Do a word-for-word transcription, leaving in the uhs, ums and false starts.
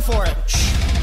going for it. Shh.